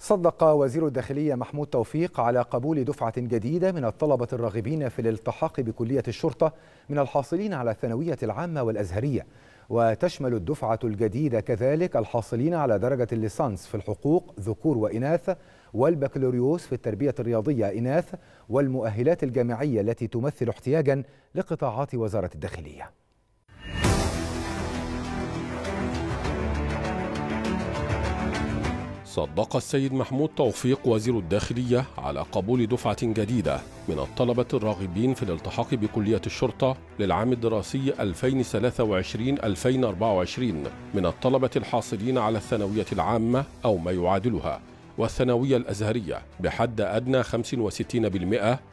صدق وزير الداخلية محمود توفيق على قبول دفعة جديدة من الطلبة الراغبين في الالتحاق بكلية الشرطة من الحاصلين على الثانوية العامة والأزهرية، وتشمل الدفعة الجديدة كذلك الحاصلين على درجة الليسانس في الحقوق ذكور وإناث، والبكالوريوس في التربية الرياضية إناث، والمؤهلات الجامعية التي تمثل احتياجا لقطاعات وزارة الداخلية. صدق السيد محمود توفيق وزير الداخلية على قبول دفعة جديدة من الطلبة الراغبين في الالتحاق بكلية الشرطة للعام الدراسي 2023-2024 من الطلبة الحاصلين على الثانوية العامة أو ما يعادلها والثانوية الأزهرية بحد أدنى 65%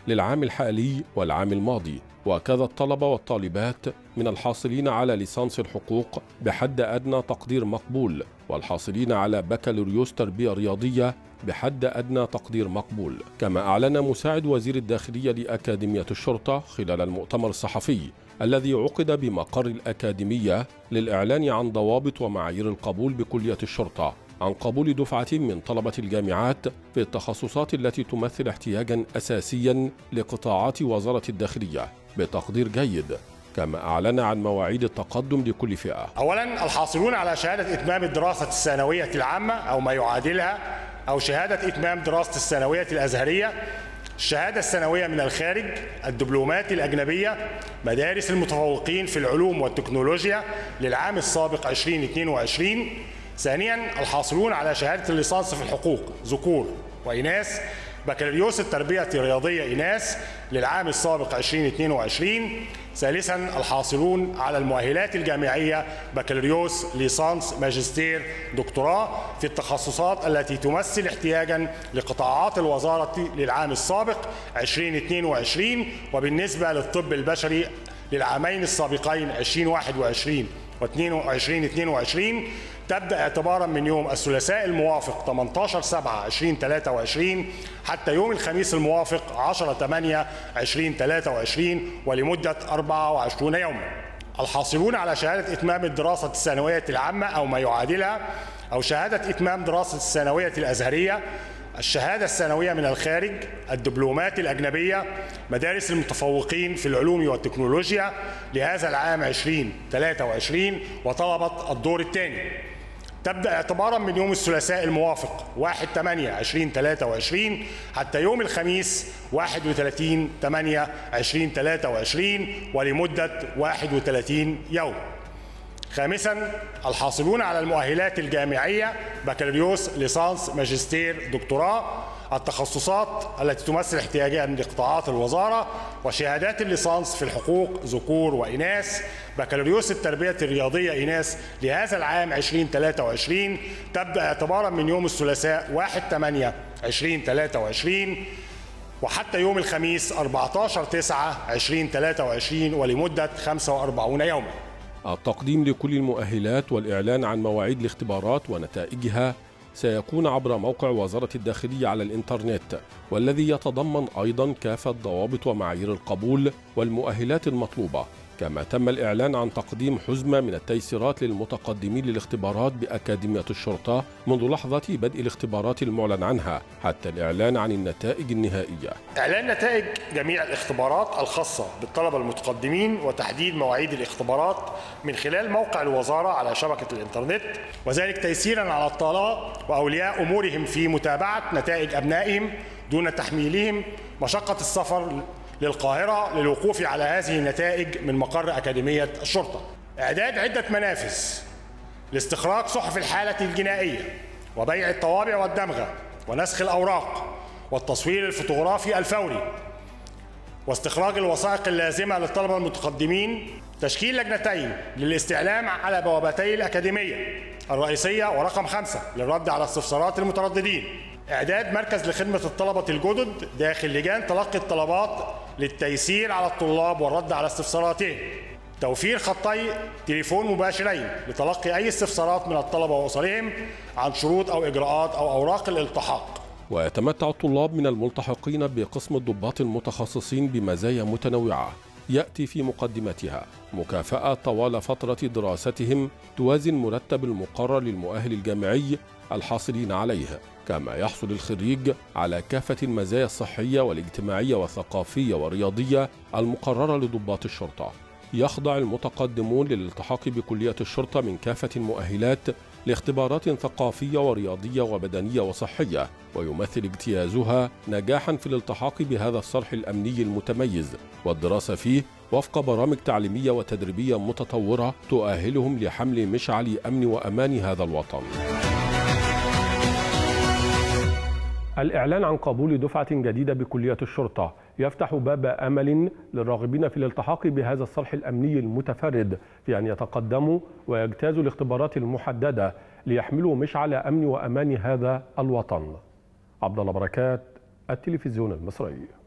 للعام الحالي والعام الماضي، وكذا الطلبة والطالبات من الحاصلين على ليسانس الحقوق بحد أدنى تقدير مقبول، والحاصلين على بكالوريوس تربية رياضية بحد أدنى تقدير مقبول. كما أعلن مساعد وزير الداخلية لأكاديمية الشرطة خلال المؤتمر الصحفي الذي عقد بمقر الأكاديمية للإعلان عن ضوابط ومعايير القبول بكلية الشرطة عن قبول دفعة من طلبة الجامعات في التخصصات التي تمثل احتياجاً أساسياً لقطاعات وزارة الداخلية بتقدير جيد. كما أعلن عن مواعيد التقدم لكل فئة. أولاً، الحاصلون على شهادة إتمام الدراسة الثانوية العامة أو ما يعادلها، أو شهادة إتمام دراسة الثانوية الأزهرية، الشهادة الثانوية من الخارج، الدبلومات الأجنبية، مدارس المتفوقين في العلوم والتكنولوجيا للعام السابق 2022. ثانياً، الحاصلون على شهادة الليسانس في الحقوق ذكور وإناث، بكالوريوس التربية الرياضية إناث للعام السابق 2022. ثالثاً، الحاصلون على المؤهلات الجامعية بكالوريوس، ليسانس، ماجستير، دكتوراه في التخصصات التي تمثل احتياجاً لقطاعات الوزارة للعام السابق 2022، وبالنسبة للطب البشري للعامين السابقين 2021 و2022 تبدأ اعتباراً من يوم الثلاثاء الموافق 18/7/2023 حتى يوم الخميس الموافق 10/8/2023 ولمدة 24 يوماً. الحاصلون على شهادة إتمام الدراسة الثانوية العامة أو ما يعادلها، أو شهادة إتمام دراسة الثانوية الأزهرية، الشهادة الثانوية من الخارج، الدبلومات الأجنبية، مدارس المتفوقين في العلوم والتكنولوجيا لهذا العام 2023 وطلبة الدور الثاني تبدأ اعتباراً من يوم الثلاثاء الموافق 1/8/2023 حتى يوم الخميس 31/8/2023 ولمدة 31 يوم. خامساً، الحاصلون على المؤهلات الجامعية بكالوريوس، ليسانس، ماجستير، دكتوراه، التخصصات التي تمثل احتياجاً لقطاعات الوزارة، وشهادات الليسانس في الحقوق ذكور وإناث، بكالوريوس التربية الرياضية إناث لهذا العام 2023 تبدأ اعتباراً من يوم الثلاثاء 1/8/2023 وحتى يوم الخميس 14/9/2023 ولمدة 45 يوماً. التقديم لكل المؤهلات والإعلان عن مواعيد الاختبارات ونتائجها سيكون عبر موقع وزارة الداخلية على الإنترنت، والذي يتضمن أيضاً كافة ضوابط ومعايير القبول والمؤهلات المطلوبة. كما تم الإعلان عن تقديم حزمة من التيسيرات للمتقدمين للاختبارات بأكاديمية الشرطة منذ لحظة بدء الاختبارات المعلن عنها حتى الإعلان عن النتائج النهائية. إعلان نتائج جميع الاختبارات الخاصة بالطلبة المتقدمين وتحديد مواعيد الاختبارات من خلال موقع الوزارة على شبكة الإنترنت، وذلك تيسيراً على الطلبة وأولياء أمورهم في متابعة نتائج أبنائهم دون تحميلهم مشقة السفر للقاهرة للوقوف على هذه النتائج من مقر أكاديمية الشرطة. إعداد عدة منافذ لاستخراج صحف الحالة الجنائية وبيع الطوابع والدمغة ونسخ الأوراق والتصوير الفوتوغرافي الفوري واستخراج الوثائق اللازمة للطلبة المتقدمين، تشكيل لجنتين للاستعلام على بوابتي الأكاديمية الرئيسية ورقم 5 للرد على استفسارات المترددين، إعداد مركز لخدمة الطلبة الجدد داخل لجان تلقي الطلبات للتيسير على الطلاب والرد على استفساراتهم، توفير خطي تليفون مباشرين لتلقي أي استفسارات من الطلبة وأسرهم عن شروط أو إجراءات أو أوراق الالتحاق. ويتمتع الطلاب من الملتحقين بقسم الضباط المتخصصين بمزايا متنوعة يأتي في مقدمتها مكافأة طوال فترة دراستهم توازي المرتب المقرر للمؤهل الجامعي الحاصلين عليه، كما يحصل الخريج على كافة المزايا الصحية والاجتماعية والثقافية والرياضية المقررة لضباط الشرطة. يخضع المتقدمون للالتحاق بكلية الشرطة من كافة المؤهلات لاختبارات ثقافية ورياضية وبدنية وصحية، ويمثل اجتيازها نجاحا في الالتحاق بهذا الصرح الأمني المتميز والدراسة فيه وفق برامج تعليمية وتدريبية متطورة تؤهلهم لحمل مشعل أمن وأمان هذا الوطن. الإعلان عن قبول دفعة جديدة بكلية الشرطة يفتح باب أمل للراغبين في الالتحاق بهذا الصرح الأمني المتفرد في أن يتقدموا ويجتازوا الاختبارات المحددة ليحملوا مشعل أمن وأمان هذا الوطن. عبد الله بركات، التلفزيون المصري.